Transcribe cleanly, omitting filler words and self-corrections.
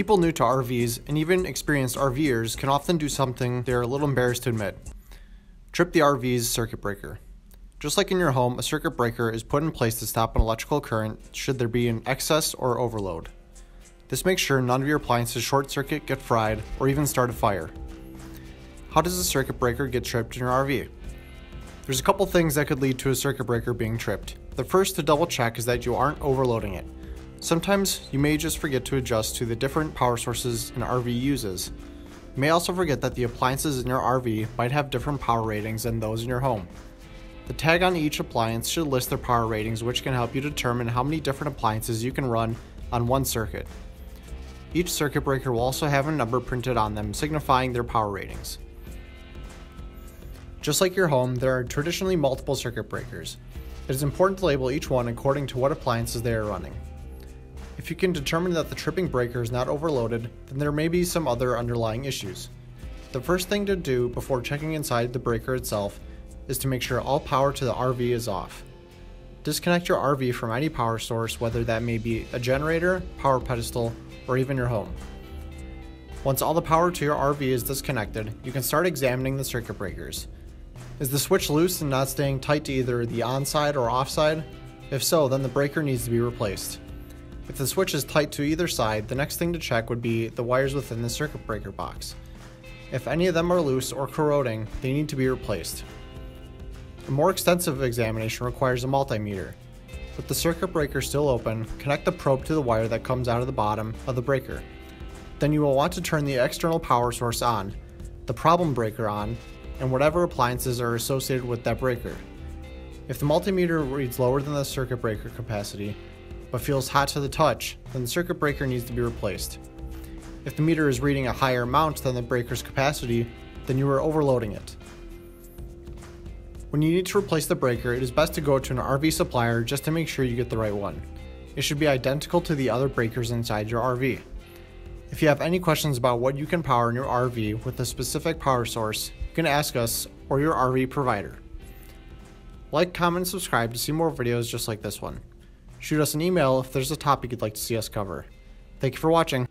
People new to RVs and even experienced RVers can often do something they're a little embarrassed to admit. Trip the RV's circuit breaker. Just like in your home, a circuit breaker is put in place to stop an electrical current should there be an excess or overload. This makes sure none of your appliances short circuit, get fried, or even start a fire. How does a circuit breaker get tripped in your RV? There's a couple things that could lead to a circuit breaker being tripped. The first to double check is that you aren't overloading it. Sometimes you may just forget to adjust to the different power sources an RV uses. You may also forget that the appliances in your RV might have different power ratings than those in your home. The tag on each appliance should list their power ratings, which can help you determine how many different appliances you can run on one circuit. Each circuit breaker will also have a number printed on them signifying their power ratings. Just like your home, there are traditionally multiple circuit breakers. It is important to label each one according to what appliances they are running. If you can determine that the tripping breaker is not overloaded, then there may be some other underlying issues. The first thing to do before checking inside the breaker itself is to make sure all power to the RV is off. Disconnect your RV from any power source, whether that may be a generator, power pedestal, or even your home. Once all the power to your RV is disconnected, you can start examining the circuit breakers. Is the switch loose and not staying tight to either the on-side or off-side? If so, then the breaker needs to be replaced. If the switch is tight to either side, the next thing to check would be the wires within the circuit breaker box. If any of them are loose or corroding, they need to be replaced. A more extensive examination requires a multimeter. With the circuit breaker still open, connect the probe to the wire that comes out of the bottom of the breaker. Then you will want to turn the external power source on, the problem breaker on, and whatever appliances are associated with that breaker. If the multimeter reads lower than the circuit breaker capacity, but feels hot to the touch, then the circuit breaker needs to be replaced. If the meter is reading a higher amount than the breaker's capacity, then you are overloading it. When you need to replace the breaker, it is best to go to an RV supplier just to make sure you get the right one. It should be identical to the other breakers inside your RV. If you have any questions about what you can power in your RV with a specific power source, you can ask us or your RV provider. Like, comment, and subscribe to see more videos just like this one. Shoot us an email if there's a topic you'd like to see us cover. Thank you for watching.